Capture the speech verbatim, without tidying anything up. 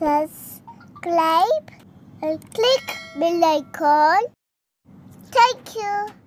subscribe and click bell icon. Thank you.